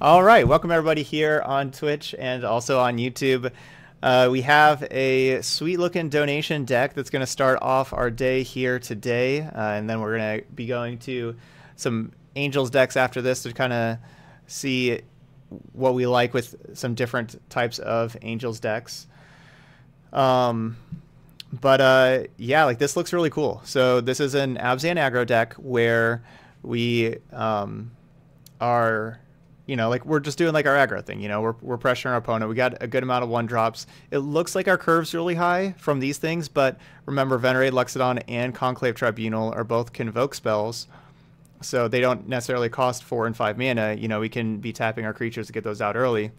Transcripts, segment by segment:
All right, welcome everybody here on Twitch and also on YouTube. We have a sweet-looking donation deck that's going to start off our day here today, and then we're going to be going to some Angels decks after this to kind of see what we like with some different types of Angels decks. Yeah, like this looks really cool. So this is an Abzan Aggro deck where we are... You know, like we're just doing like our aggro thing, you know, we're pressuring our opponent. We got a good amount of one drops. It looks like our curve's really high from these things, but remember Venerated Loxodon and Conclave Tribunal are both convoke spells, so they don't necessarily cost 4 and 5 mana. You know, we can be tapping our creatures to get those out early.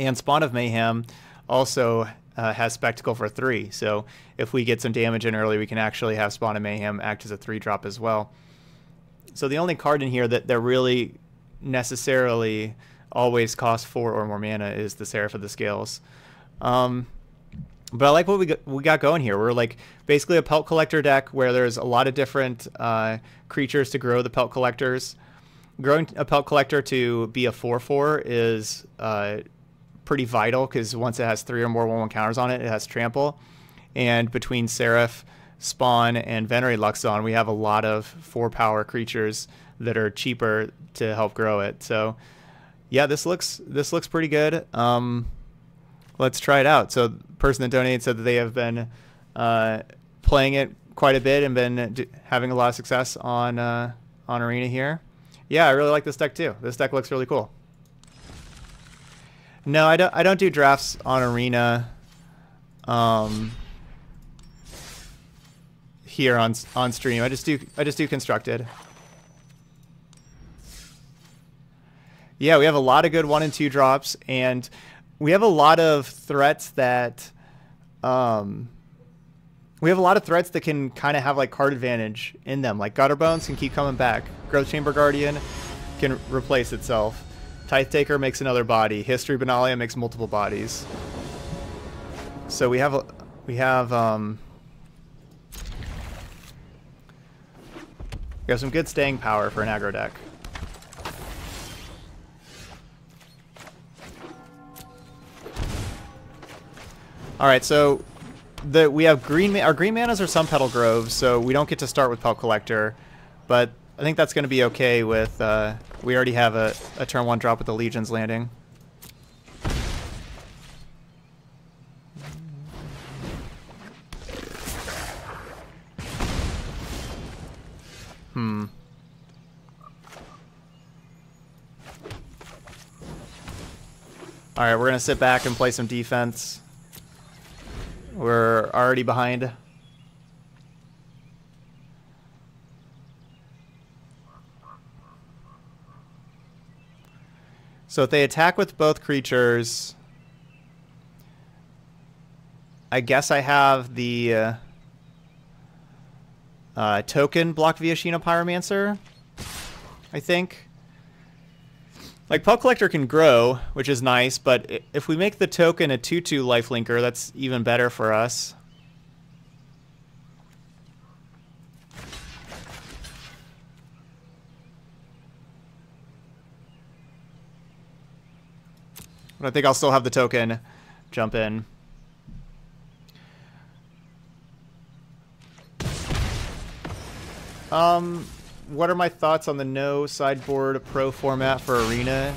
And Spawn of Mayhem also has Spectacle for 3. So if we get some damage in early, we can actually have Spawn of Mayhem act as a 3-drop as well. So the only card in here that they're really... necessarily always cost 4 or more mana is the Seraph of the Scales, but I like what we got going here. We're like basically a Pelt Collector deck where there's a lot of different creatures to grow the Pelt Collectors. Growing a Pelt Collector to be a 4/4 is pretty vital because once it has 3 or more 1/1 counters on it, it has trample, and between Seraph, Spawn, and Venerated Loxodon, we have a lot of 4-power creatures that are cheaper to help grow it. So yeah, this looks pretty good. Let's try it out. So the person that donated said that they have been playing it quite a bit and been having a lot of success on Arena here. Yeah, I really like this deck too. This deck looks really cool. No, I don't do drafts on Arena here on stream. I just do constructed. Yeah, we have a lot of good 1- and 2- drops, and we have a lot of threats that, can kind of have like card advantage in them. Like Gutterbones can keep coming back. Growth Chamber Guardian can replace itself. Tithe Taker makes another body. History of Benalia makes multiple bodies. So we have some good staying power for an aggro deck. All right, so we have our green manas are Sunpetal Grove, so we don't get to start with Pelt Collector, but I think that's going to be okay with, we already have a turn 1 drop with the Legion's Landing. All right, we're going to sit back and play some defense. We're already behind. So if they attack with both creatures, I guess I have the token blocked via Sheena Pyromancer, I think. Like, Pelt Collector can grow, which is nice, but if we make the token a 2/2 lifelinker, that's even better for us. But I think I'll still have the token jump in. What are my thoughts on the no sideboard pro format for Arena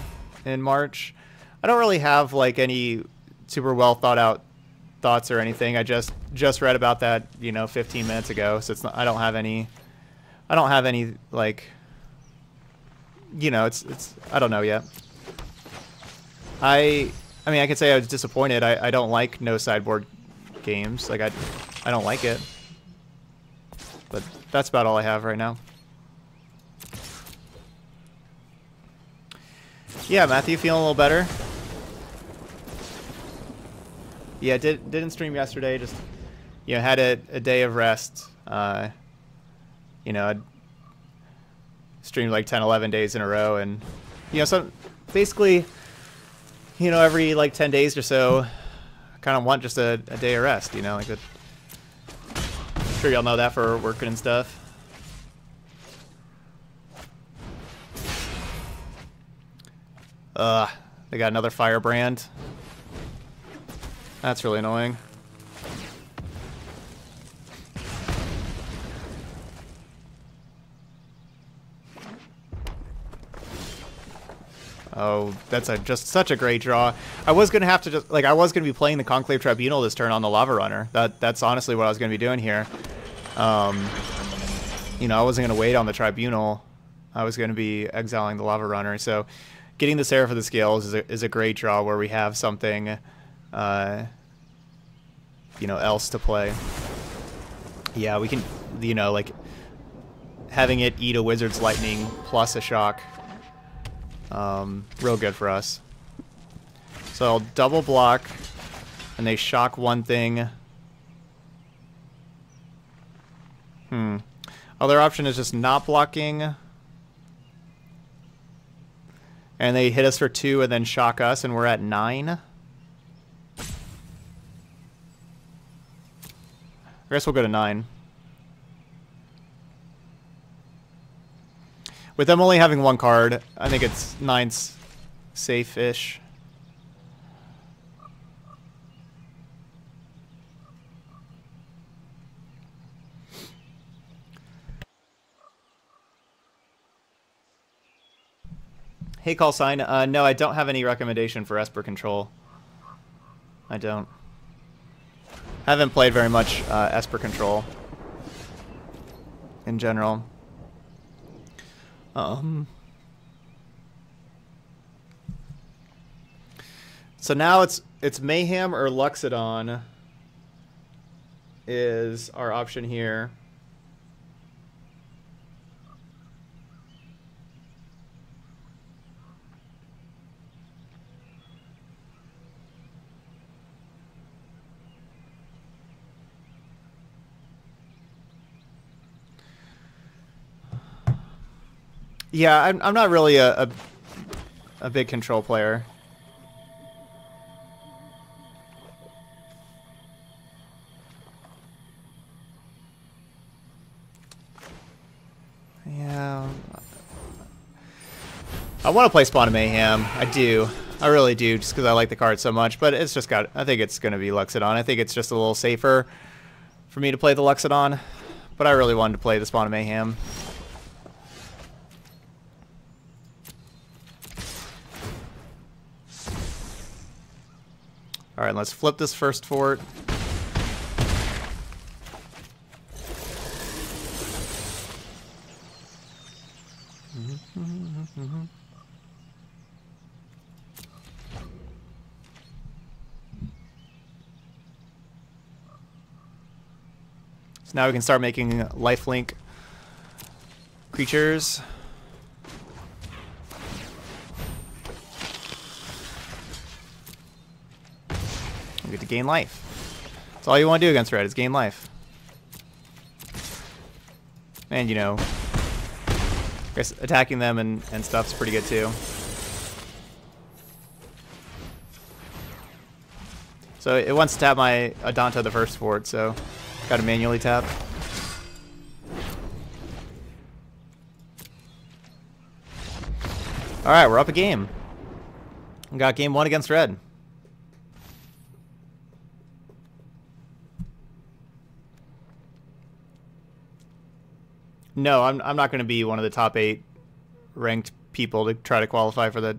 in March? I don't really have like any super well thought out thoughts or anything. I just read about that, you know, 15 minutes ago. So it's not, I don't have any like, you know, it's I don't know yet. I mean, I could say I was disappointed. I don't like no sideboard games. Like I don't like it, but that's about all I have right now. Yeah, Matthew, feeling a little better? Yeah, didn't stream yesterday. Just, you know, had a day of rest. You know, I streamed like 10, 11 days in a row, and you know, so basically, you know, every like 10 days or so, I kind of want just a day of rest. You know, like that. I'm sure y'all know that for working and stuff. They got another Firebrand. That's really annoying. Oh, that's a, just such a great draw. I was going to have to just... Like, I was going to be playing the Conclave Tribunal this turn on the Lavarunner. That's honestly what I was going to be doing here. You know, I wasn't going to wait on the Tribunal. I was going to be exiling the Lavarunner. So getting the Seraph of the Scales is a great draw where we have something, you know, else to play. Yeah, we can, you know, like, having it eat a Wizard's Lightning plus a Shock... real good for us. So I'll double block, and they shock one thing. Other option is just not blocking. And they hit us for 2 and then shock us, and we're at 9. I guess we'll go to 9. With them only having one card, I think it's 9's safe-ish. Hey, call sign. No, I don't have any recommendation for Esper Control. I don't. Haven't played very much Esper Control in general. So now it's Mayhem or Loxodon is our option here. Yeah, I'm not really a big Control player. Yeah, I want to play Spawn of Mayhem. I do. I really do, just because I like the card so much. But it's just got. I think it's going to be Loxodon. I think it's just a little safer for me to play the Loxodon. But I really wanted to play the Spawn of Mayhem. All right, let's flip this first fort. So now we can start making lifelink creatures. Get to gain life. That's all you want to do against red is gain life. And you know, I guess attacking them and stuff's pretty good too. So it wants to tap my Adanto, the First Fort, so gotta manually tap. Alright, we're up a game. We got game 1 against red. No, I'm not going to be one of the top 8 ranked people to try to qualify for the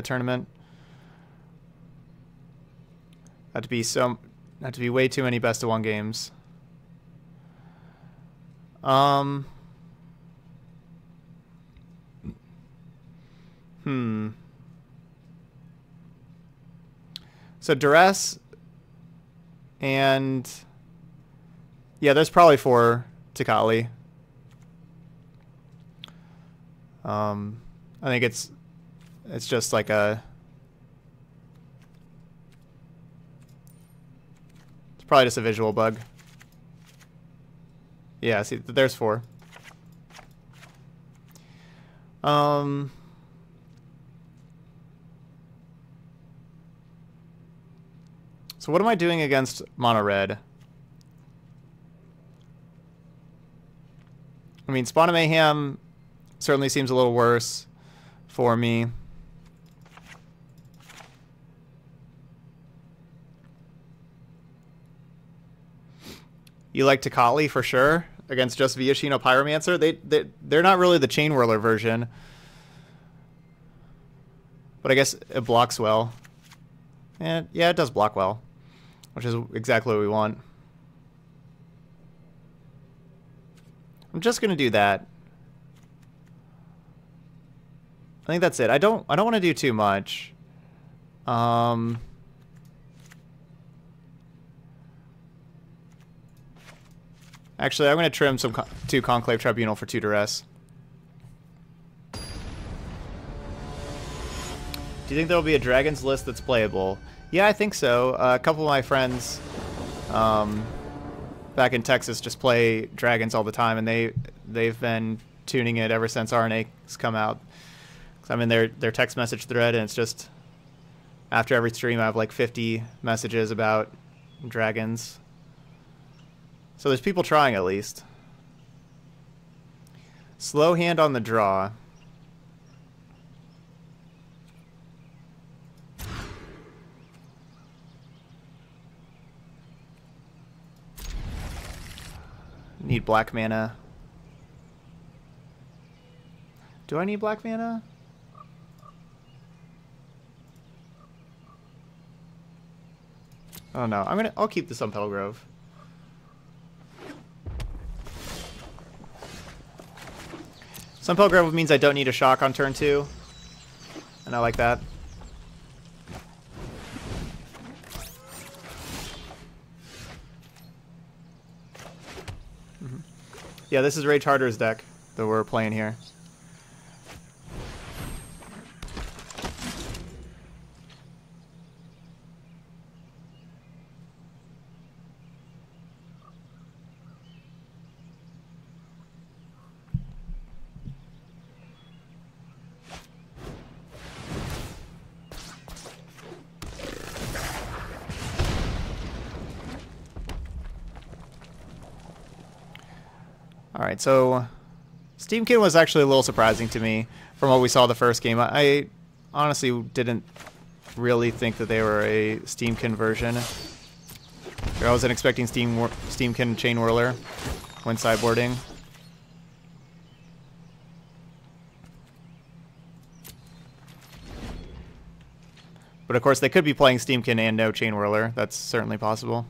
tournament. That'd be way too many best of 1 games. So Duress and yeah, there's probably 4 Tikali. I think it's just like it's probably just a visual bug. Yeah, see, there's 4. So what am I doing against Mono Red? I mean, Spawn of Mayhem certainly seems a little worse for me. You like Takali for sure against just Viashino Pyromancer. They're not really the Chain Whirler version. But I guess it blocks well. And yeah, it does block well, which is exactly what we want. I'm just going to do that. I think that's it. I don't want to do too much. Actually, I'm going to trim some two Conclave Tribunal for two Duress. Do you think there'll be a Dragon's List that's playable? Yeah, I think so. A couple of my friends back in Texas just play Dragons all the time, and they've been tuning it ever since RNA's come out. Cause I'm in their text message thread, and it's just after every stream I have like 50 messages about Dragons. So there's people trying at least. Slow hand on the draw. Need black mana. Do I need black mana? Oh no, I'll keep the Sunpetal Grove. Sunpetal Grove means I don't need a shock on turn 2. And I like that. Yeah, this is Rage Harder's deck that we're playing here. Alright, so Steamkin was actually a little surprising to me from what we saw the first game. I honestly didn't really think that they were a Steamkin version. I wasn't expecting Steamkin Chain Whirler when sideboarding. But of course they could be playing Steamkin and no Chain Whirler. That's certainly possible.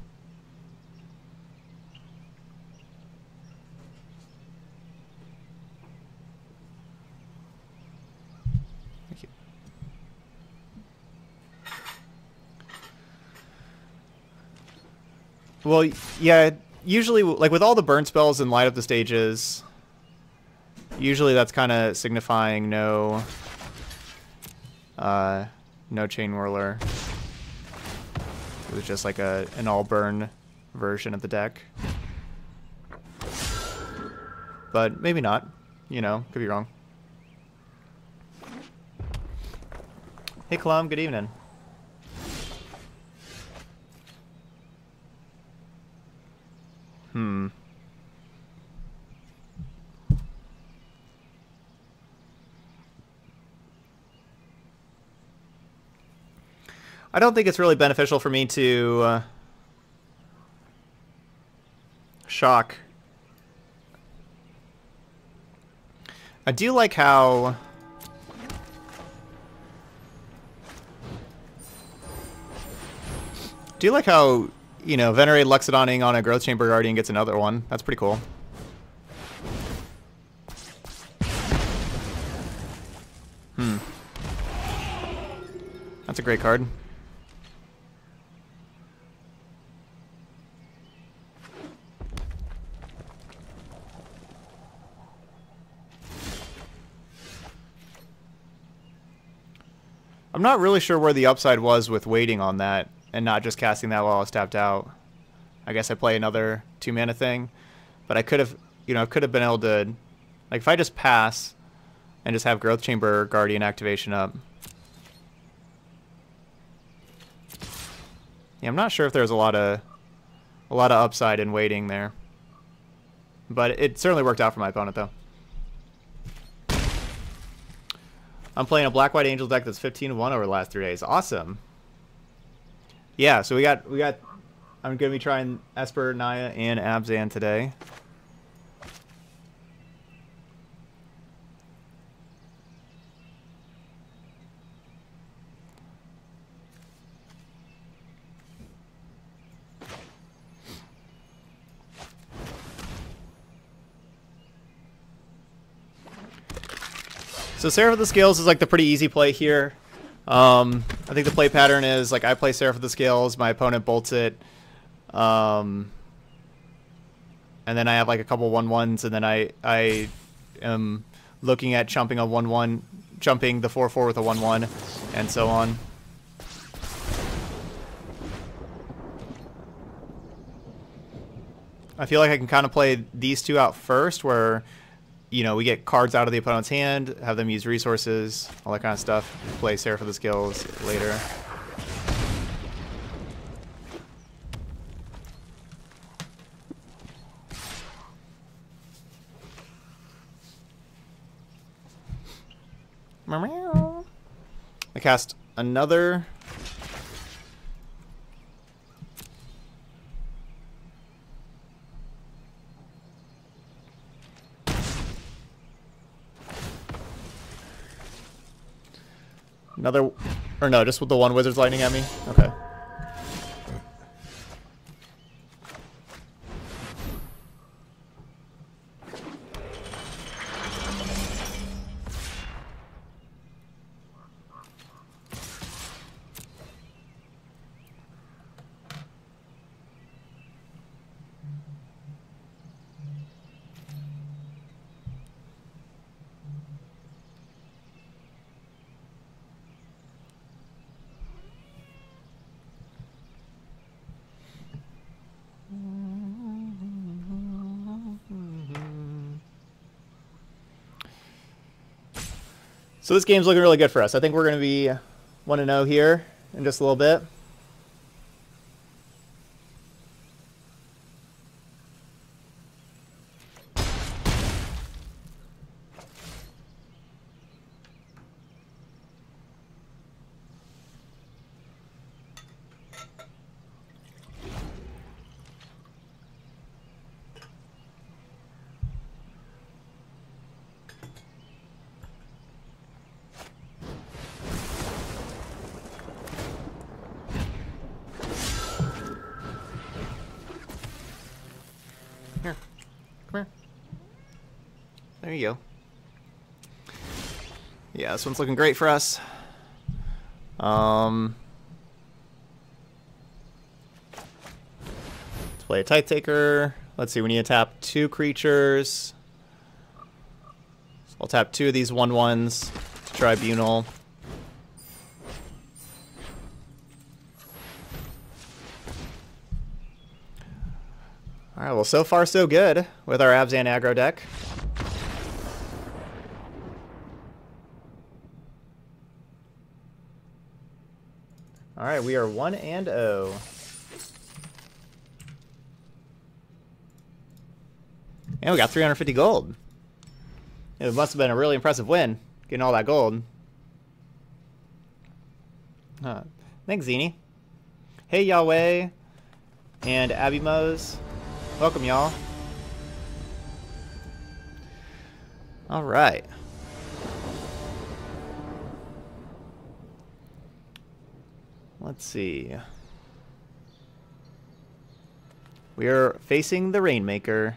Well, yeah, usually, like, with all the burn spells and light up the stages, usually that's kind of signifying no, no Chain Whirler. It was just, like, an all-burn version of the deck. But maybe not. You know, could be wrong. Hey, Clum, good evening. I don't think it's really beneficial for me to shock. I do like how you know, Venerated Loxodoning on a Growth Chamber Guardian gets another one. That's pretty cool. That's a great card. I'm not really sure where the upside was with waiting on that. And not just casting that while I was tapped out. I guess I play another 2-mana thing. But I could have, you know, I could have been able to... Like, if I just pass and just have Growth Chamber Guardian activation up. Yeah, I'm not sure if there's a lot of upside in waiting there. But it certainly worked out for my opponent, though. I'm playing a Black-White Angel deck that's 15-1 over the last 3 days. Awesome. Yeah, so we got I'm going to be trying Esper, Naya, and Abzan today. So Seraph of the Scales is like the pretty easy play here. I think the play pattern is like I play Seraph of the Scales, my opponent bolts it, and then I have like a couple 1/1s, and then I am looking at chumping a 1/1, chumping the 4/4 with a 1/1, and so on. I feel like I can kind of play these two out first, where, you know, we get cards out of the opponent's hand, have them use resources, all that kind of stuff. Play Seraph of the Scales later. I cast another. Another, or no, just with the one Wizard's Lightning at me? Okay. So this game's looking really good for us. I think we're going to be 1-0 here in just a little bit. There you go. Yeah, this one's looking great for us. Let's play a Tithe Taker. Let's see, we need to tap two creatures. So I'll tap two of these 1/1s to Tribunal. Alright, well, so far so good with our Abzan Aggro deck. All right, we are 1-0. And we got 350 gold. It must have been a really impressive win, getting all that gold. Huh. Thanks, Zini. Hey, Yahweh and Abby Mose. Welcome, y'all. All right. Let's see. We are facing the Rainmaker.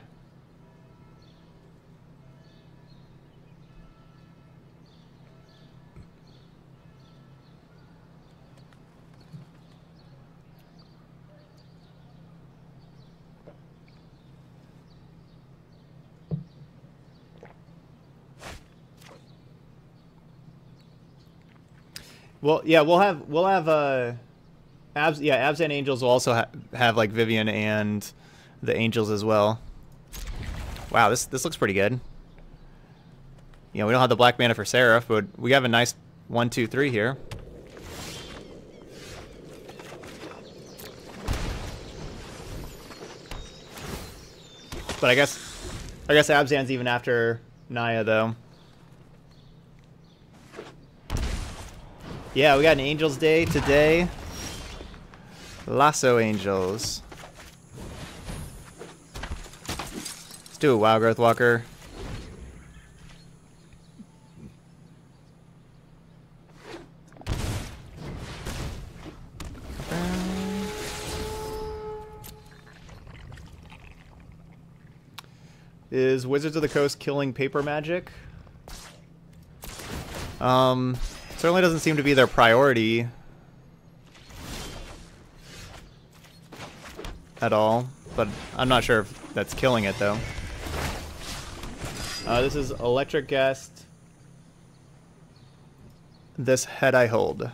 Well, yeah, we'll have Abzan Angels will also have like Vivian and the Angels as well. Wow, this looks pretty good. You know, we don't have the black mana for Seraph, but we have a nice 1-2-3 here. But I guess Abzan's even after Naya though. Yeah, we got an Angels Day today. Lasso Angels. do a Wild Growth Walker. Is Wizards of the Coast killing paper magic? Certainly doesn't seem to be their priority at all, but I'm not sure if that's killing it though. This is Electric Guest. This head I hold.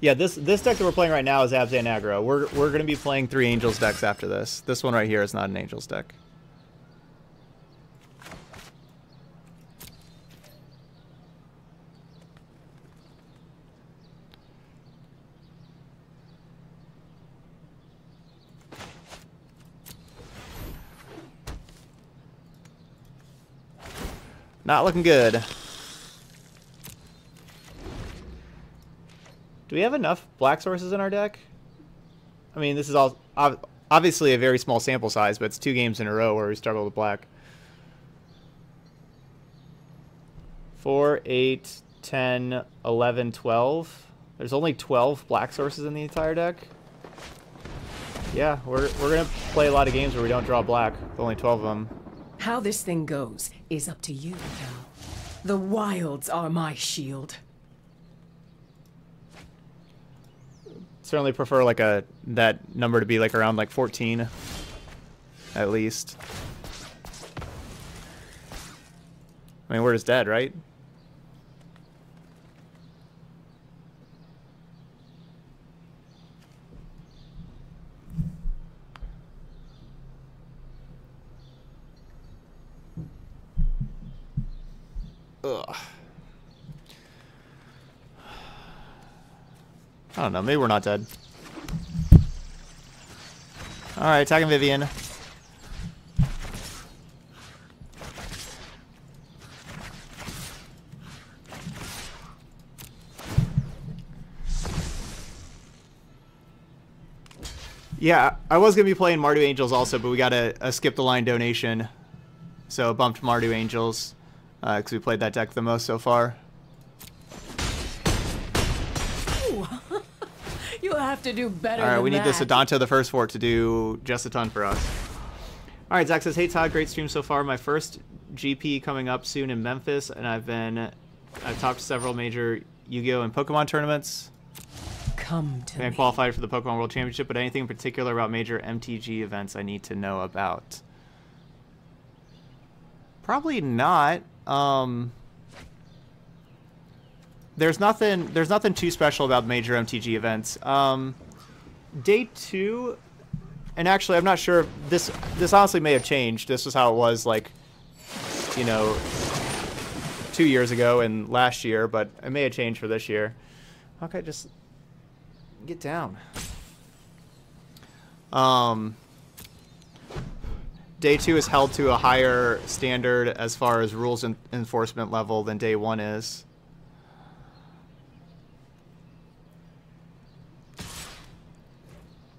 Yeah, this deck that we're playing right now is Abzan Aggro. We're going to be playing three Angels decks after this. This one right here is not an Angels deck. Not looking good. Do we have enough black sources in our deck? I mean, this is all obviously a very small sample size, but it's 2 games in a row where we struggle with black. 4, 8, 10, 11, 12. There's only 12 black sources in the entire deck. Yeah, we're going to play a lot of games where we don't draw black. With only 12 of them. How this thing goes is up to you, Cal. The wilds are my shield. Certainly prefer like that number to be like around like 14 at least. I mean, we're just dead, right? Ugh. I don't know, maybe we're not dead. Alright, attacking Vivian. Yeah, I was going to be playing Mardu Angels also, but we got a skip the line donation. So bumped Mardu Angels, because we played that deck the most so far. Have to do better. All right, we need this Adanto, the First Fort, to do just a ton for us. All right, Zach says, "Hey Todd, great stream so far. My first GP coming up soon in Memphis, and I've topped several major Yu-Gi-Oh and Pokemon tournaments. Come to me. I qualified for the Pokemon World Championship, but anything in particular about major MTG events I need to know about? Probably not. There's nothing too special about major MTG events. Day 2, and actually I'm not sure if this honestly may have changed. This was how it was, like, you know, 2 years ago and last year, but it may have changed for this year. Okay, just get down. Day 2 is held to a higher standard as far as rules enforcement level than Day 1 is.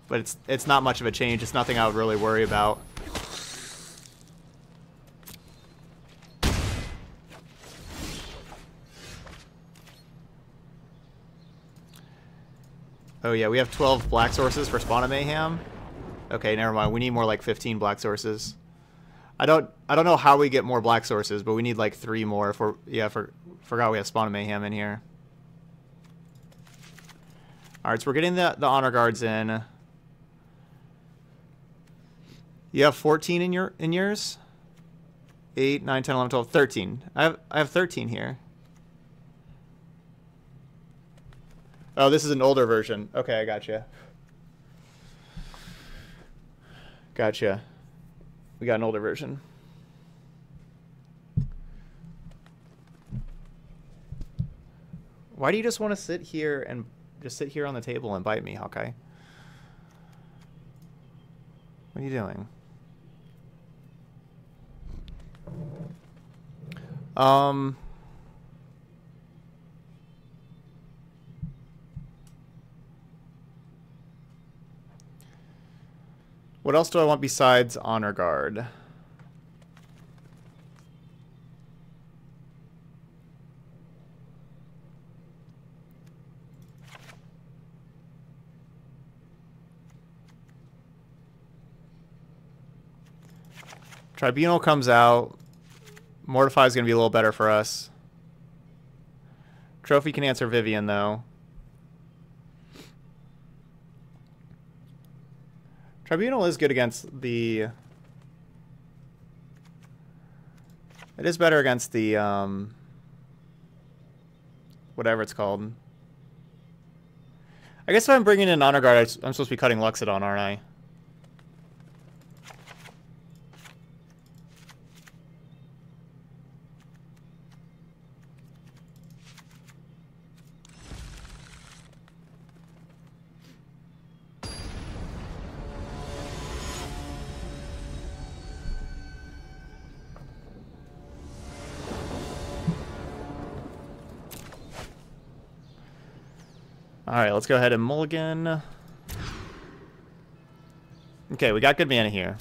But it's not much of a change. It's nothing I would really worry about. Oh yeah, we have 12 black sources for Spawn of Mayhem. Okay, never mind. We need more like 15 black sources. I don't know how we get more black sources, but we need like 3 more. Forgot we have Spawn of Mayhem in here. All right, so we're getting the honor guards in. You have 14 in yours? 8, 9, 10, 11, 12, 13. I have 13 here. Oh, this is an older version. Okay, I gotcha. Gotcha. We got an older version. Why do you just want to sit here and just sit here on the table and bite me, Hawkeye? What are you doing? What else do I want besides Honor Guard? Tribunal comes out. Mortify is going to be a little better for us. Trophy can answer Vivian, though. Tribunal is good against the... It is better against the... whatever it's called. I guess if I'm bringing in Honor Guard, I'm supposed to be cutting Loxodon, aren't I? Alright, let's go ahead and mulligan. Okay, we got good mana here.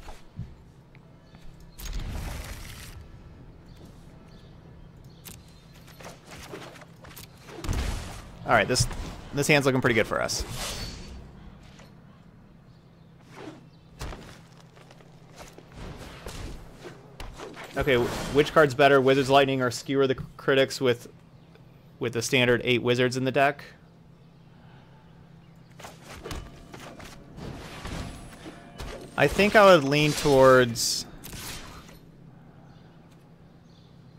Alright, this hand's looking pretty good for us. Okay, which card's better, Wizard's Lightning or Skewer the Critics with the standard 8 wizards in the deck? I think I would lean towards...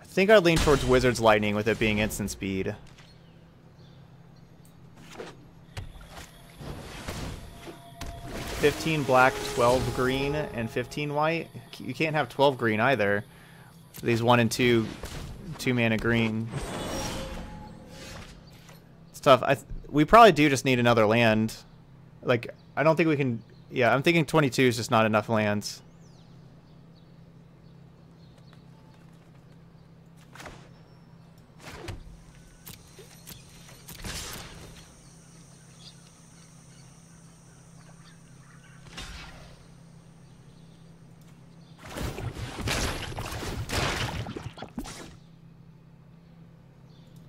I think I'd lean towards Wizard's Lightning with it being instant speed. $15 black, $12 green, and $15 white. You can't have 12 green either. These 1 and 2 mana green. It's tough. We probably do just need another land. Like, I don't think we can... Yeah, I'm thinking 22 is just not enough lands.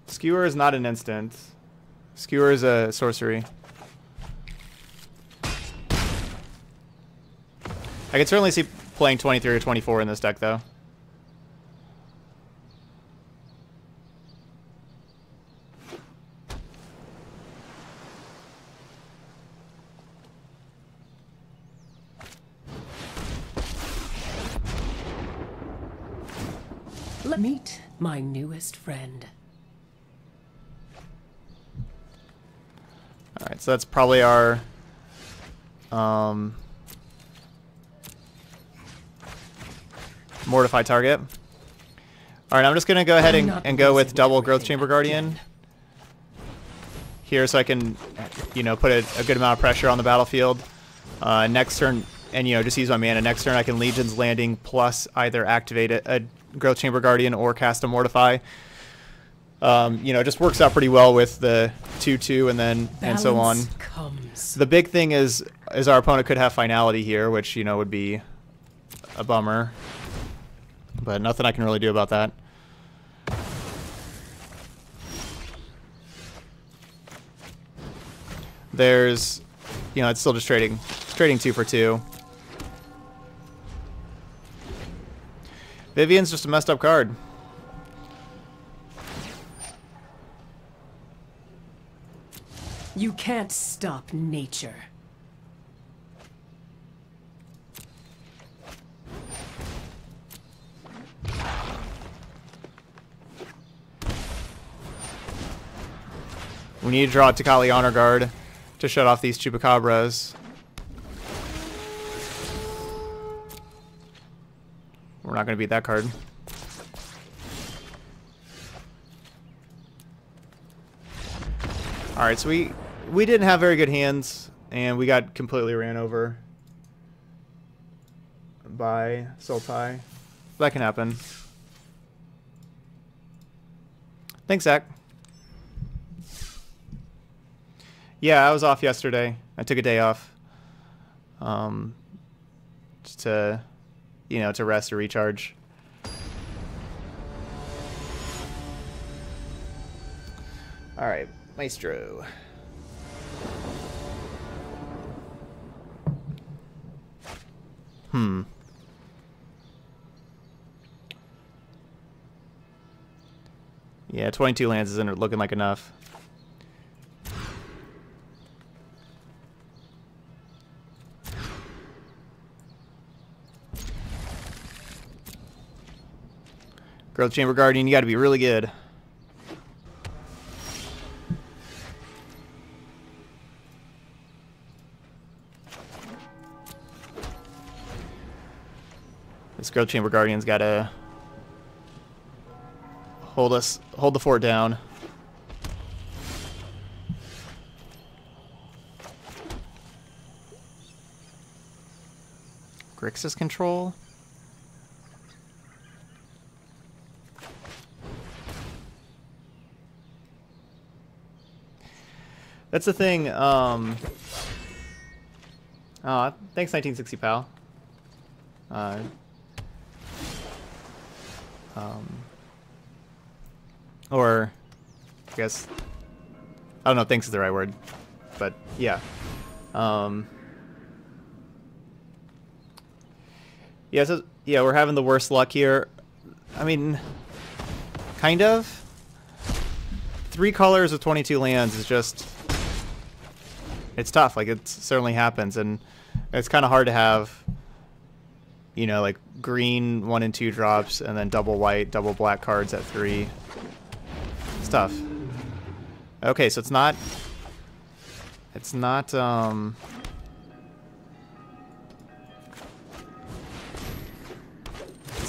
Skewer is not an instant. Skewer is a sorcery. I can certainly see playing 23 or 24 in this deck, though. Meet my newest friend. All right, so that's probably our... Mortify target. Alright, I'm just going to go ahead and go with double Growth Chamber Guardian here so I can, you know, put a good amount of pressure on the battlefield. Next turn, and, you know, just use my mana. Next turn I can Legion's Landing plus either activate a Growth Chamber Guardian or cast a Mortify. You know, it just works out pretty well with the 2-2 and then and so on. The big thing is our opponent could have finality here, which, you know, would be a bummer. But nothing I can really do about that. There's, you know, it's still just trading 2 for 2. Vivian's just a messed up card. You can't stop nature. We need to draw Takali Honor Guard to shut off these Chupacabras. We're not going to beat that card. Alright, so we didn't have very good hands, and we got completely ran over by Sultai. That can happen. Thanks, Zach. Yeah, I was off yesterday. I took a day off. to, you know, to rest or recharge. All right, Maestro. Hmm. Yeah, 22 lands isn't looking like enough. Growth Chamber Guardian, you got to be really good. This Growth Chamber Guardian's got to hold the fort down. Grixis Control. That's the thing. Thanks, 1960 pal. Or, I guess, I don't know if thanks is the right word, but yeah. Yeah, so, yeah, we're having the worst luck here. I mean, kind of. 3 colors with 22 lands is just, it's tough. Like, it certainly happens, and it's kind of hard to have, you know, like green 1 and 2 drops, and then double white, double black cards at 3. Stuff. Okay, so it's not it's not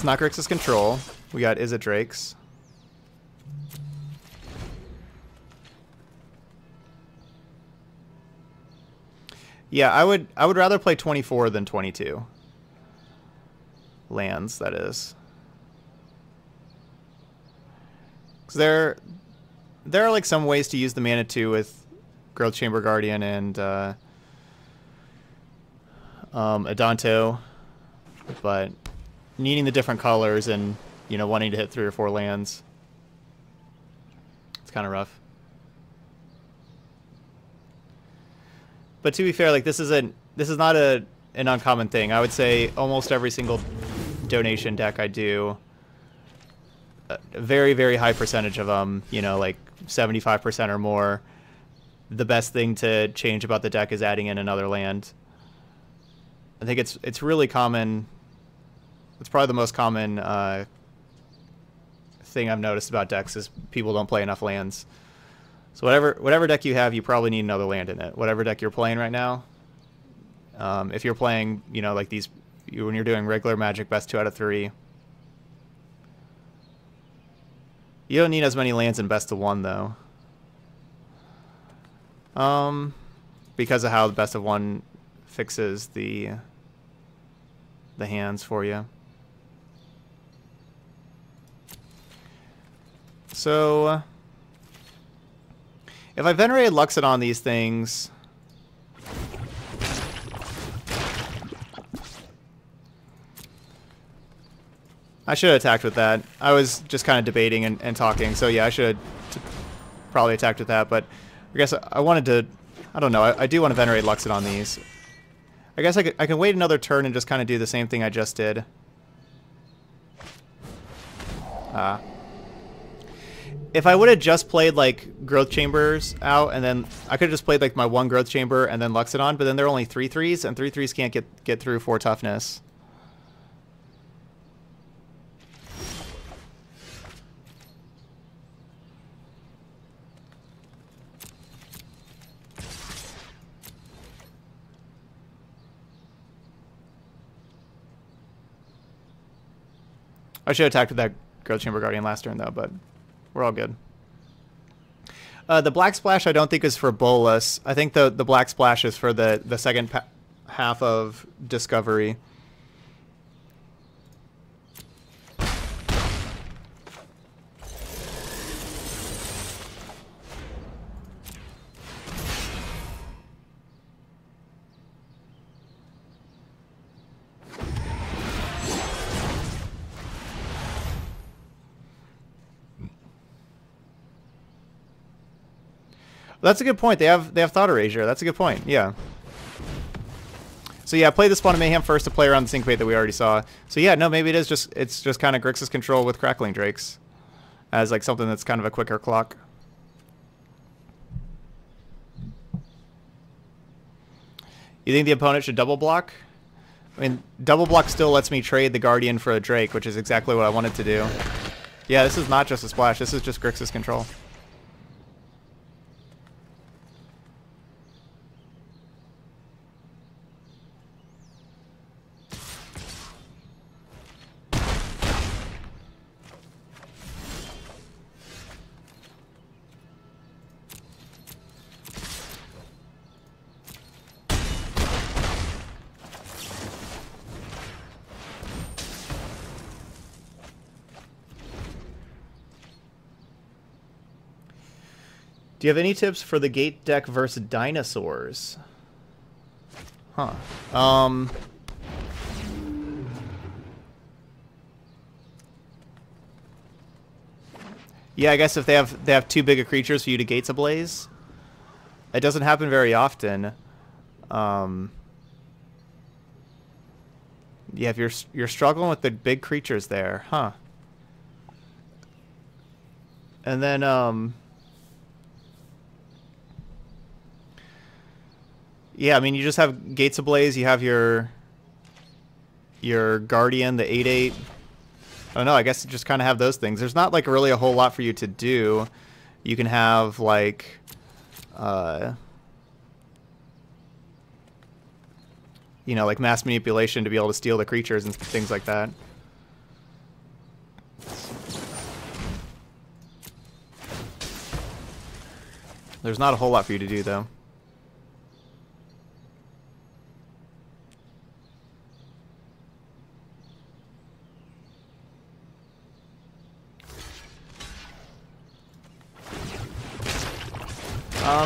Grixis Control. We got Izzet Drakes. Yeah, I would rather play 24 than 22 lands, that is. 'Cause there are like some ways to use the mana too with Growth Chamber Guardian and Adanto, but needing the different colors and, you know, wanting to hit 3 or 4 lands, it's kind of rough. But to be fair, like this is not an uncommon thing. I would say almost every single donation deck I do, a very, very high percentage of them, you know, like 75% or more, the best thing to change about the deck is adding in another land. I think it's really common. It's probably the most common thing I've noticed about decks is people don't play enough lands. So whatever deck you have, you probably need another land in it. Whatever deck you're playing right now, if you're playing, you know, like when you're doing regular Magic, best 2 out of 3. You don't need as many lands in best of 1 though, because of how the best of 1 fixes the hands for you. So if I Venerated Loxodon on these things, I should have attacked with that. I was just kind of debating and talking, so yeah, I should have probably attacked with that, but I guess I wanted to, I don't know, I do want to Venerate Luxon on these. I guess I can wait another turn and just kind of do the same thing I just did. If I would have just played, like, Growth Chambers out, and then I could have just played, like, my 1 Growth Chamber and then Luxodon, but then there are only 3/3s, and 3/3s can't get through 4 toughness. I should have attacked with that Growth Chamber Guardian last turn, though, but we're all good. The Black Splash I don't think is for Bolas. I think the Black Splash is for the second half of Discovery. That's a good point. They have Thought Erasure. That's a good point. Yeah. So yeah, play the Spawn of Mayhem first to play around the Syncopate that we already saw. So yeah, no, maybe it's just kind of Grixis Control with Crackling Drakes as like something that's kind of a quicker clock. You think the opponent should double block? I mean, double block still lets me trade the Guardian for a Drake, which is exactly what I wanted to do. Yeah, this is not just a splash. This is just Grixis Control. Do you have any tips for the Gate deck versus Dinosaurs? Huh. Yeah, I guess if they have too big of creatures for you to Gates Ablaze, it doesn't happen very often. Yeah, if you're struggling with the big creatures there, huh? And then yeah, I mean, you just have Gates Ablaze, you have your Guardian, the 8/8. Oh no, I guess you just kind of have those things. There's not like really a whole lot for you to do. You can have like you know, like mass manipulation to be able to steal the creatures and things like that. There's not a whole lot for you to do though.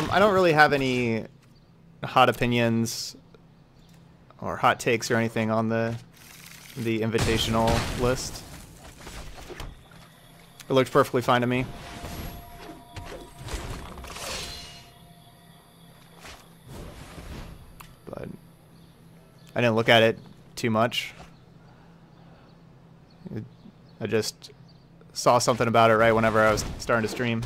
I don't really have any hot opinions or hot takes or anything on the invitational list. It looked perfectly fine to me. But I didn't look at it too much. I just saw something about it right whenever I was starting to stream.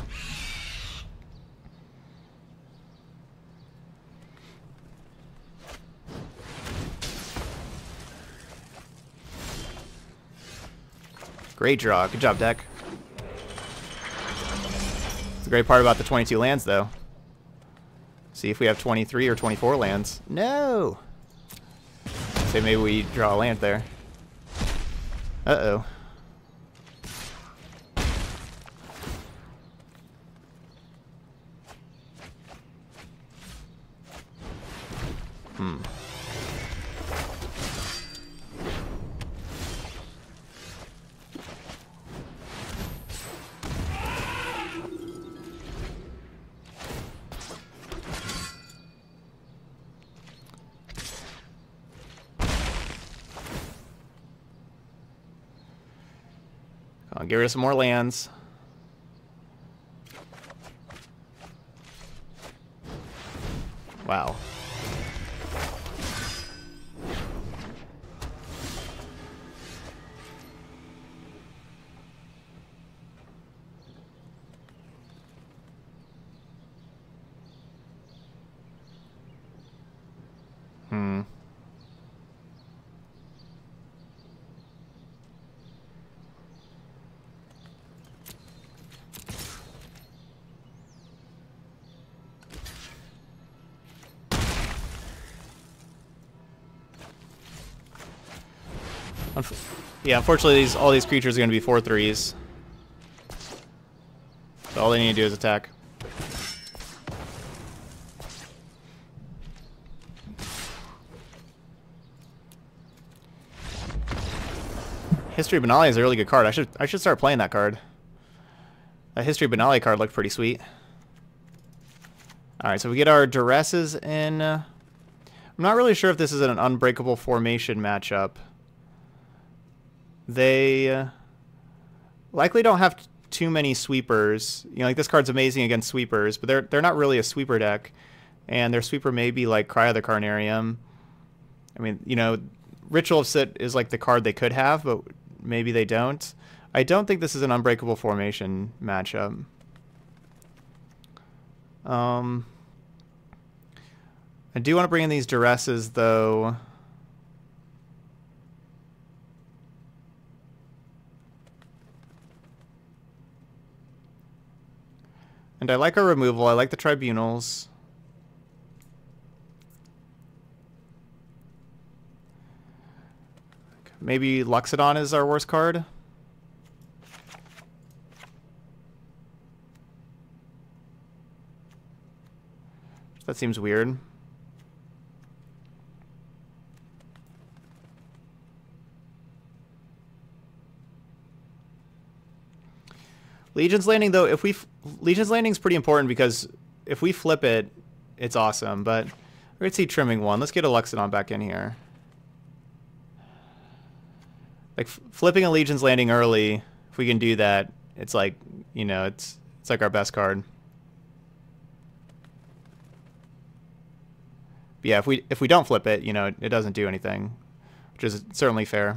Great draw. Good job, deck. It's the great part about the 22 lands, though. See if we have 23 or 24 lands. No! Say maybe we draw a land there. Uh-oh. Hmm. Give us some more lands. Wow. Yeah, unfortunately, all these creatures are going to be 4/3s. So all they need to do is attack. History of Benalia is a really good card. I should start playing that card. That History of Benalia card looked pretty sweet. All right, so we get our Duresses in. I'm not really sure if this is an Unbreakable Formation matchup. They likely don't have too many sweepers. You know, like this card's amazing against sweepers, but they're not really a sweeper deck, and their sweeper may be like Cry of the Carnarium. I mean, you know, Ritual of Sit is like the card they could have, but maybe they don't. I don't think this is an Unbreakable Formation matchup. I do want to bring in these Duresses, though. And I like our removal. I like the Tribunals. Maybe Loxodon is our worst card. That seems weird. Legion's Landing, though, if we Legion's Landing is pretty important because if we flip it, it's awesome. But we're gonna see trimming one. Let's get a Loxodon back in here. Like flipping a Legion's Landing early, if we can do that, it's like, you know, it's like our best card. But yeah, if we don't flip it, you know, it doesn't do anything, which is certainly fair.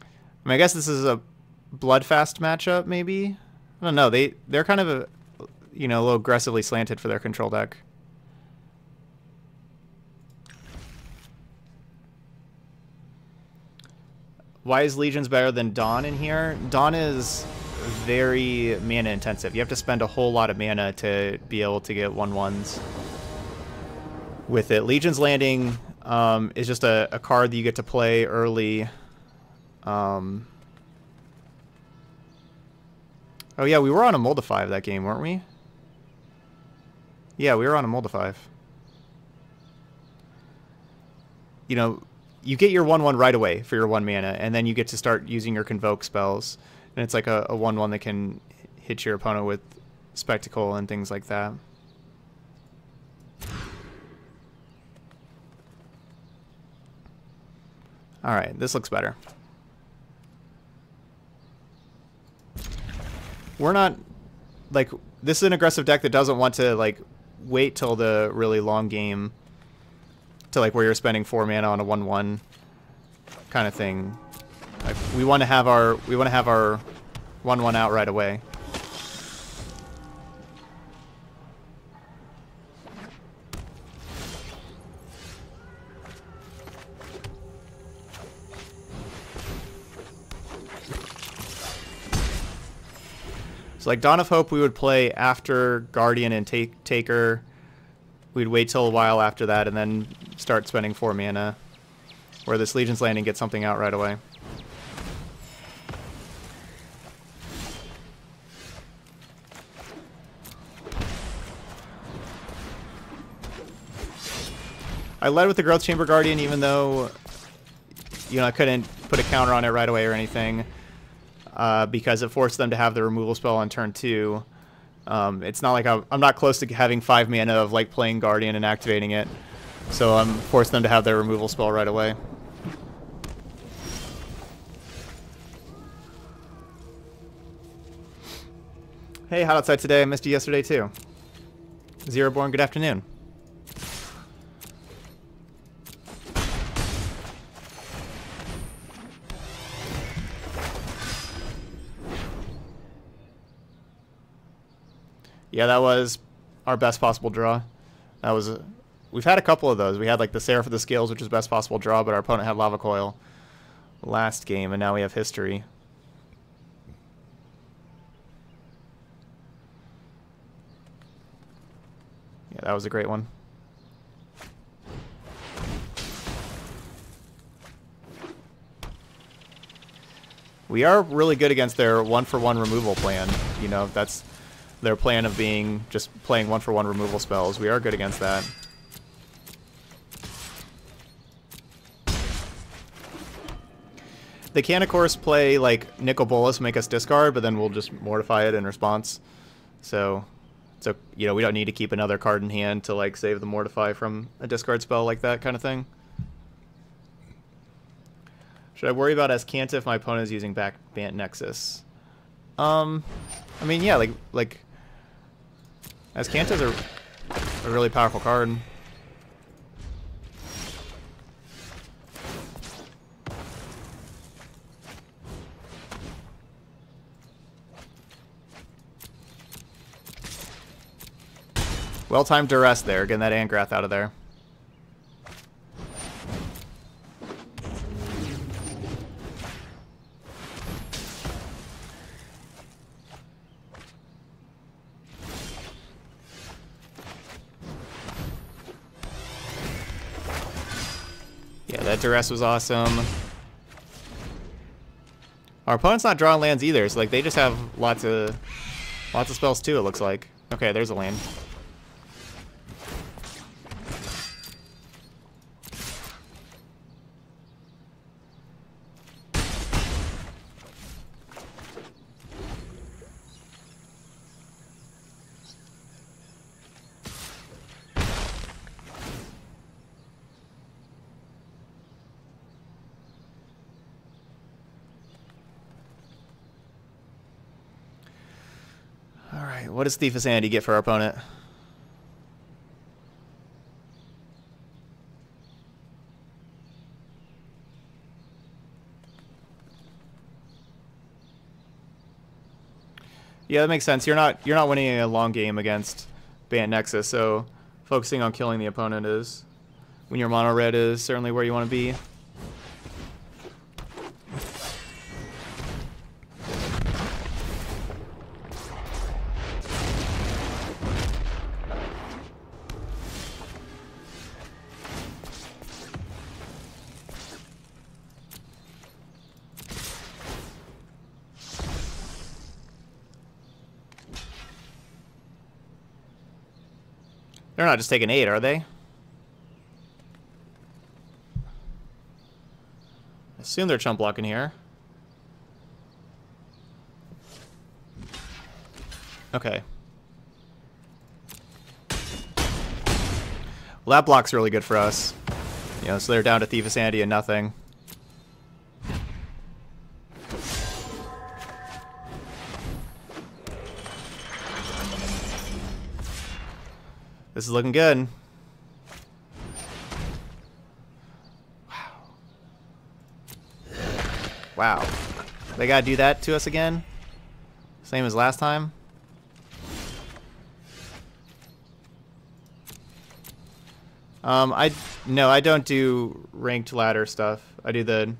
I mean, I guess this is a Bloodfast matchup, maybe? I don't know. They're kind of a, you know, a little aggressively slanted for their control deck. Why is Legion's better than Dawn in here? Dawn is very mana intensive. You have to spend a whole lot of mana to be able to get 1/1s with it. Legion's Landing is just a card that you get to play early. Oh yeah, we were on a Moldify that game, weren't we? Yeah, we were on a Moldify. You know, you get your 1/1 right away for your 1 mana, and then you get to start using your Convoke spells. And it's like a 1/1 that can hit your opponent with Spectacle and things like that. Alright, this looks better. We're not, like, this is an aggressive deck that doesn't want to, like, wait till the really long game to, like, where you're spending 4 mana on a 1/1 kind of thing. Like, we want to have our 1/1 out right away. So like Dawn of Hope, we would play after Guardian and Taker. We'd wait till a while after that and then start spending 4 mana. Where this Legion's Landing gets something out right away. I led with the Growth Chamber Guardian even though, you know, I couldn't put a counter on it right away or anything. Because it forced them to have the removal spell on turn 2. It's not like I'm not close to having 5 mana of like playing Guardian and activating it. So I'm forced them to have their removal spell right away. Hey, hot outside today. I missed you yesterday too. Zeroborn, good afternoon. Yeah, that was our best possible draw. That was, we've had a couple of those. We had like the Seraph of the Scales, which is best possible draw, but our opponent had Lava Coil last game, and now we have History. Yeah, that was a great one. We are really good against their 1-for-1 removal plan. You know, that's their plan of being just playing 1-for-1 removal spells. We are good against that. They can, of course, play like Nicol Bolas, make us discard, but then we'll just Mortify it in response. So you know, we don't need to keep another card in hand to like save the Mortify from a discard spell like that kind of thing. Should I worry about Ascanta if my opponent is using back Bant Nexus? I mean, yeah, like Ascanta's a really powerful card. Well-timed Duress there, getting that Angrath out of there. Yeah, that Duress was awesome. Our opponent's not drawing lands either, so like they just have lots of spells too, it looks like. Okay, there's a land. What does Thief of Sanity get for our opponent? Yeah, that makes sense. You're not winning a long game against Bant Nexus, so focusing on killing the opponent is, when your mono red is certainly where you want to be. They're not just taking 8, are they? I assume they're chump blocking here. Okay. Well, that block's really good for us. You know, so they're down to Thief of Sanity and nothing. This is looking good. Wow. Wow. They gotta do that to us again? Same as last time? No, I don't do ranked ladder stuff. I do the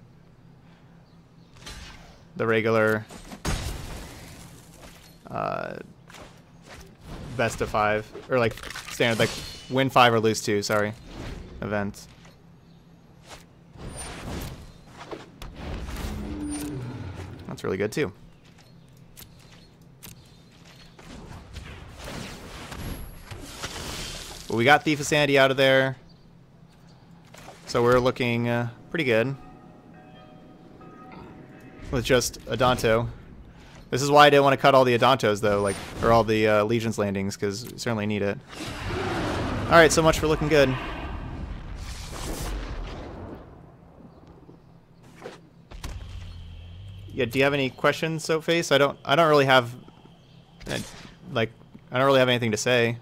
regular best of 5 or like standard, like win 5 or lose 2, sorry, events. That's really good too. Well, we got Thief of Sanity out of there, so we're looking pretty good with just Adanto. This is why I didn't want to cut all the Adantos, though, like, or all the Legion's Landings, because we certainly need it. All right, so much for looking good. Yeah, do you have any questions, Soapface? I don't really have, like, I don't really have anything to say.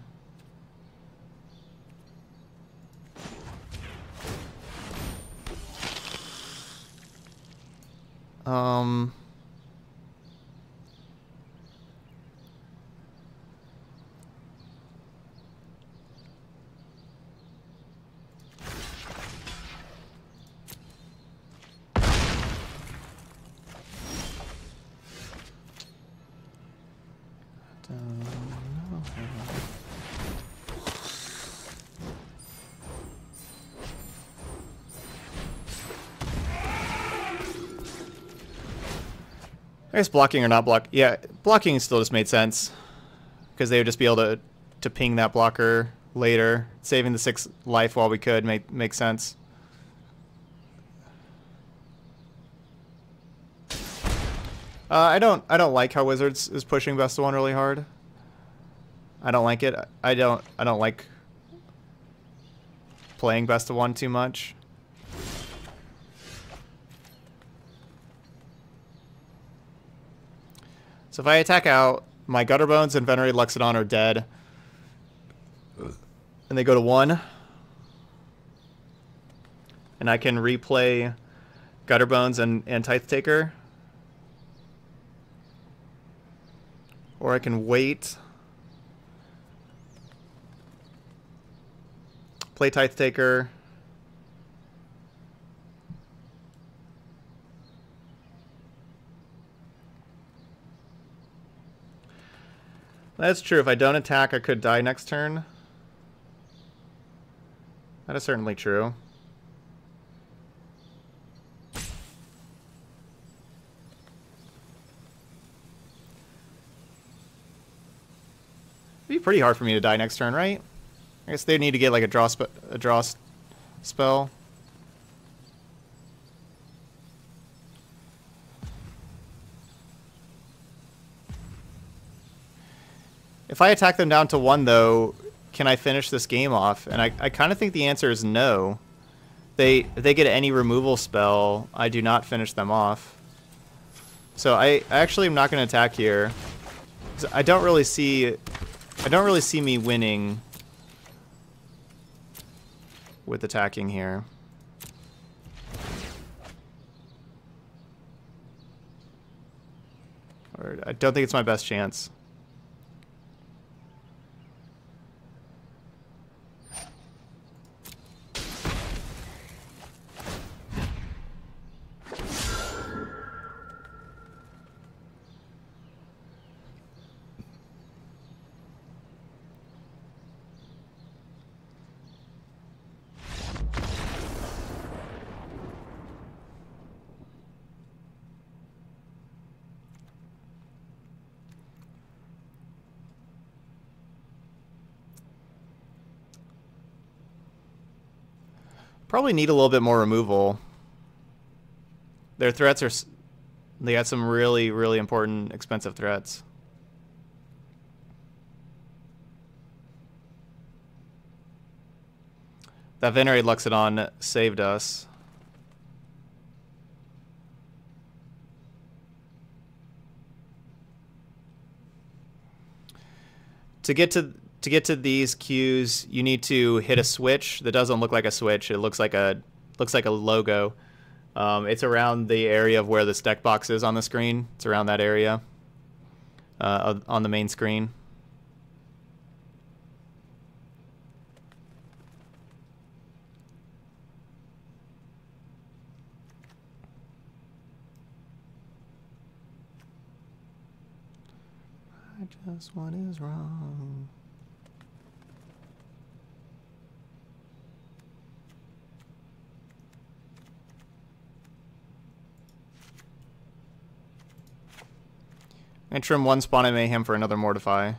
I guess blocking or not block. Yeah, blocking still just made sense because they would just be able to ping that blocker later. Saving the 6 life while we could make sense. I don't like how Wizards is pushing best of 1 really hard. I don't like it. I don't like playing best of 1 too much. So if I attack out, my Gutterbones and Venerated Loxodon are dead. And they go to 1. And I can replay Gutterbones and Tithe Taker. Or I can wait. Play Tithe Taker. That's true. If I don't attack, I could die next turn. That is certainly true. It'd be pretty hard for me to die next turn, right? I guess they need to get like a draw spell. If I attack them down to 1, though, can I finish this game off? And I kind of think the answer is no. If they get any removal spell, I do not finish them off. So I actually am not going to attack here. I don't really see me winning with attacking here. Or I don't think it's my best chance. Probably need a little bit more removal. Their threats are... They got some really, really important, expensive threats. That Venerated Loxodon saved us. To get to these cues, you need to hit a switch that doesn't look like a switch. It looks like a logo. It's around the area of where this deck box is on the screen. It's around that area on the main screen. I just what is wrong. And trim 1 Spawn of Mayhem for another Mortify.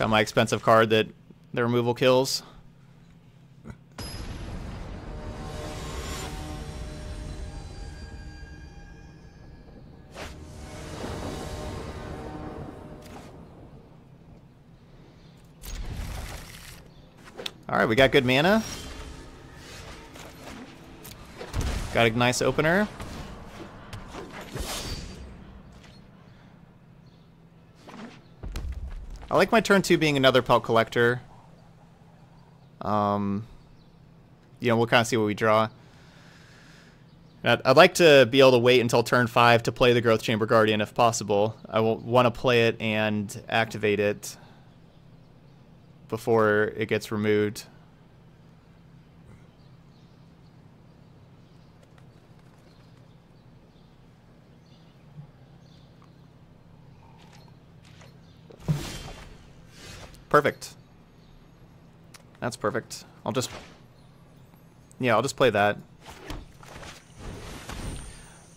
Got my expensive card that the removal kills. Alright, we got good mana. Got a nice opener. I like my turn 2 being another Pelt Collector. You know, we'll kind of see what we draw. I'd like to be able to wait until turn 5 to play the Growth Chamber Guardian if possible. I will want to play it and activate it before it gets removed. Perfect. That's perfect. I'll just play that.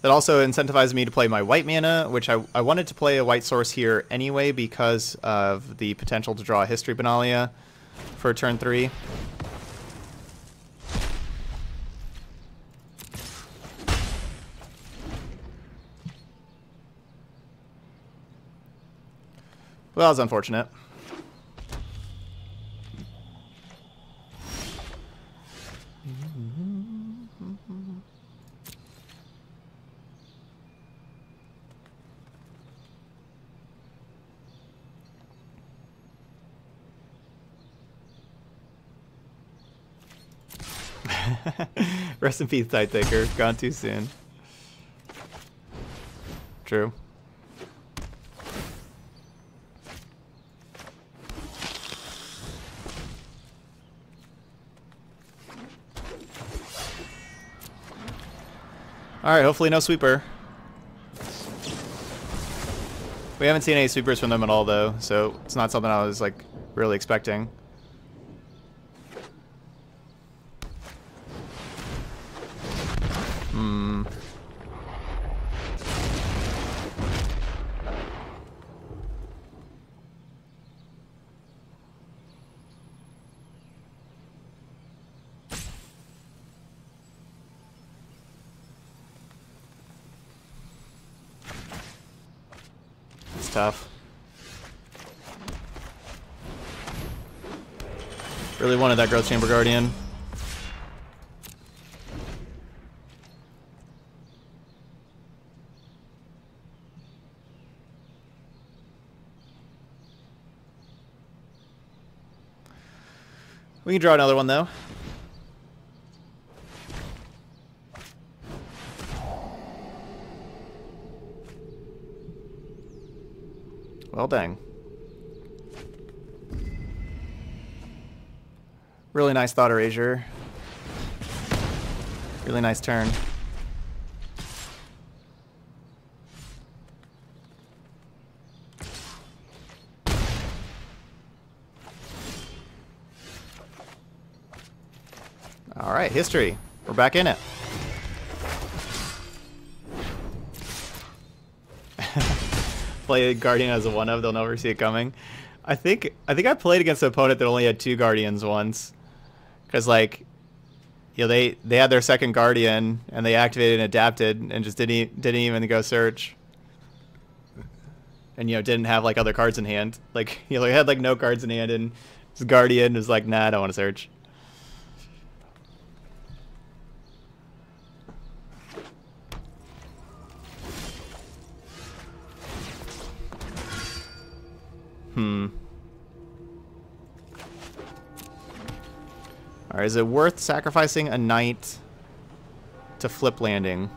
That also incentivizes me to play my white mana, which I wanted to play a white source here anyway because of the potential to draw a History of Benalia for turn 3. Well, that was unfortunate. Rest in peace, Tithe Taker. Gone too soon. True. Alright, hopefully no sweeper. We haven't seen any sweepers from them at all, though, so it's not something I was, like, really expecting. Hmm. Tough. Really wanted that Growth Chamber Guardian. We can draw another one though. Well, dang. Really nice Thought Erasure. Really nice turn. All right, history. We're back in it. Play Guardian as a one of, they'll never see it coming. I think I played against an opponent that only had two Guardians once, because, like, you know, they had their second Guardian and they activated and adapted and just didn't even go search, and, you know, didn't have, like, other cards in hand. Like, you know, they had, like, no cards in hand, and this Guardian was like, nah, I don't want to search. Hmm. Alright, is it worth sacrificing a knight to flip landing?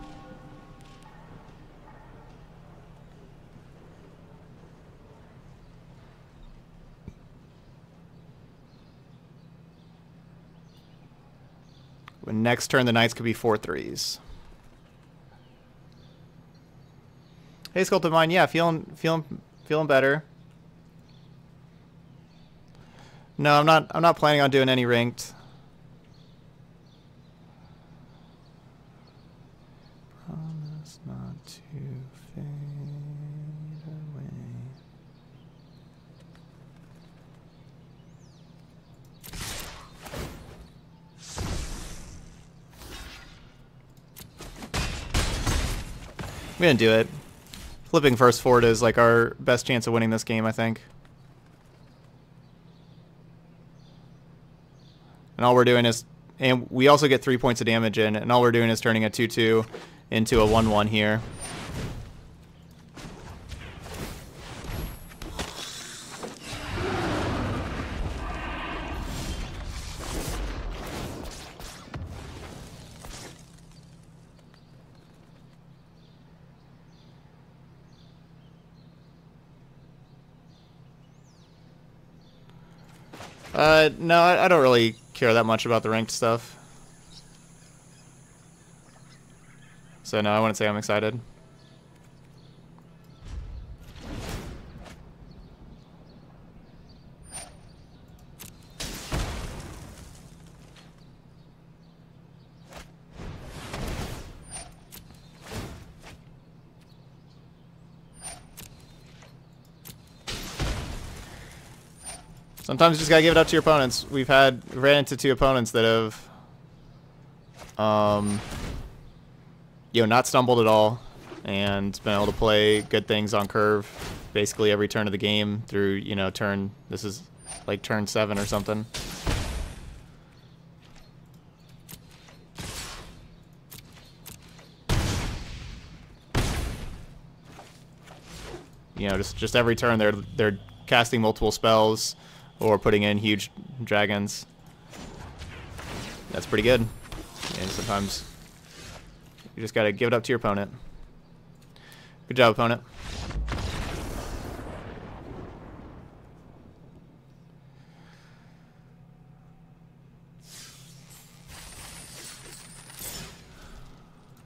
When next turn the knights could be 4/3s. Hey, Sculpted Mind, yeah, feeling better. No, I'm not planning on doing any ranked. Promise not to fade away. I'm gonna do it. Flipping First Fort is, like, our best chance of winning this game, I think. And all we're doing is, and we also get 3 points of damage in, and all we're doing is turning a 2/2 into a 1/1 here. No, I don't really care that much about the ranked stuff. So no, I wouldn't say I'm excited. Sometimes you just gotta give it up to your opponents. We've ran into two opponents that have, you know, not stumbled at all and been able to play good things on curve basically every turn of the game through, you know, turn. This is like turn 7 or something. You know, just every turn they're casting multiple spells. Or putting in huge dragons. That's pretty good. and sometimes you just gotta give it up to your opponent. Good job, opponent.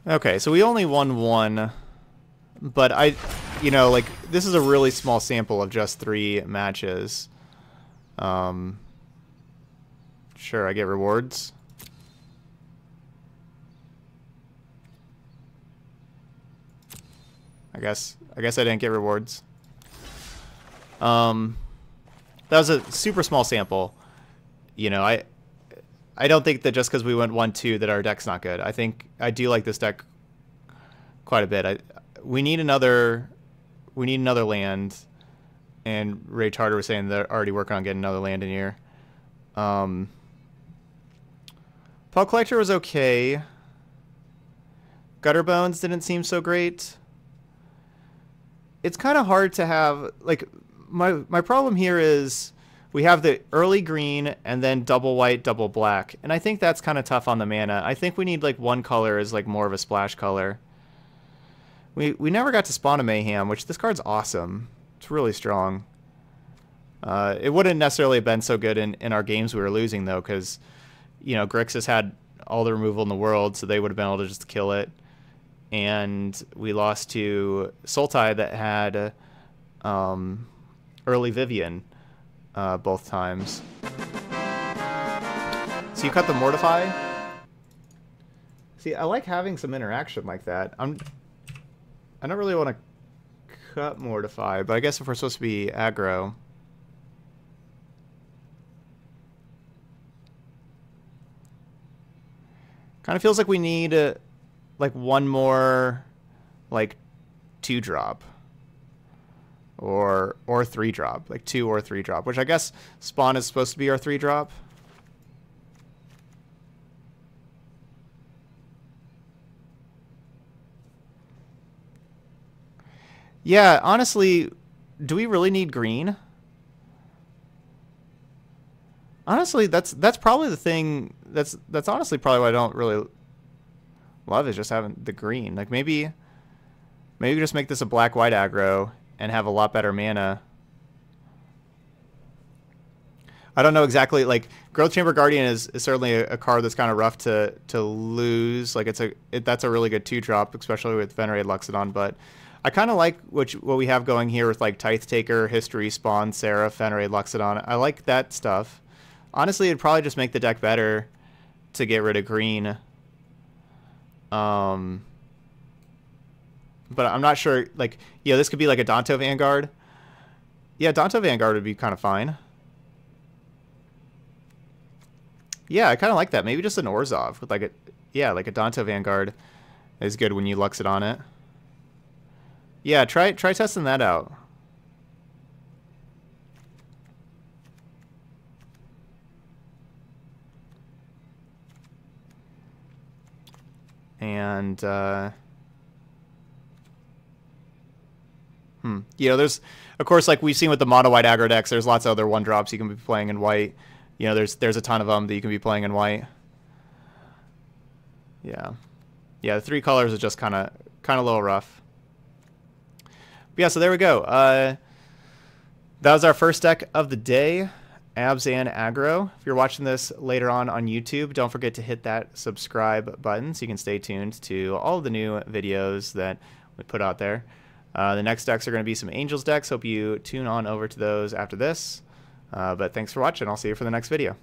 Okay, so we only won one, but you know, like, this is a really small sample of just 3 matches. Sure, I get rewards. I guess I didn't get rewards. That was a super small sample. You know, I don't think that just because we went 1-2 that our deck's not good. I think I do like this deck quite a bit. We need another land, and Ray Tarter was saying they're already working on getting another land in here. Pelt Collector was okay. Gutterbones didn't seem so great. It's kind of hard to have, like, my problem here is we have the early green and then double white, double black. And I think that's kind of tough on the mana. I think we need like one color is like more of a splash color. We never got to Spawn of Mayhem, which this card's awesome. It's really strong. It wouldn't necessarily have been so good in our games we were losing though, because, you know, Grixis had all the removal in the world, so they would have been able to just kill it. And we lost to Sultai that had early Vivian. Both times. So you cut the Mortify. See, I like having some interaction like that. I don't really want to cut Mortify, but I guess if we're supposed to be aggro. Kind of feels like we need like one more, like 2-drop. Or 3-drop, like 2 or 3-drop, which I guess Spawn is supposed to be our 3-drop. Yeah, honestly, do we really need green? Honestly, that's probably the thing. That's honestly probably what I don't really love, is just having the green. Like maybe we just make this a black-white aggro and have a lot better mana. I don't know exactly, like, Growth Chamber Guardian is certainly a card that's kind of rough to lose. Like, that's a really good 2-drop, especially with Venerated Loxodon, but I kind of like what we have going here with, like, Tithe Taker, History, Spawn, Seraph, Venerated Loxodon. I like that stuff. Honestly, it'd probably just make the deck better to get rid of green. But I'm not sure, like, yeah, this could be like Adanto Vanguard. Yeah, Adanto Vanguard would be kind of fine. Yeah, I kind of like that. Maybe just an Orzhov with like a, yeah, like Adanto Vanguard is good when you Lux it on it. Yeah, try testing that out. And you know, there's, of course, like we've seen with the mono white aggro decks, there's lots of other 1-drops you can be playing in white. You know, there's a ton of them that you can be playing in white. Yeah. Yeah, the 3 colors is just kind of a little rough. But yeah, so there we go. That was our first deck of the day, Abzan Aggro. If you're watching this later on YouTube, don't forget to hit that subscribe button so you can stay tuned to all the new videos that we put out there. The next decks are going to be some Angels decks. Hope you tune on over to those after this. But thanks for watching. I'll see you for the next video.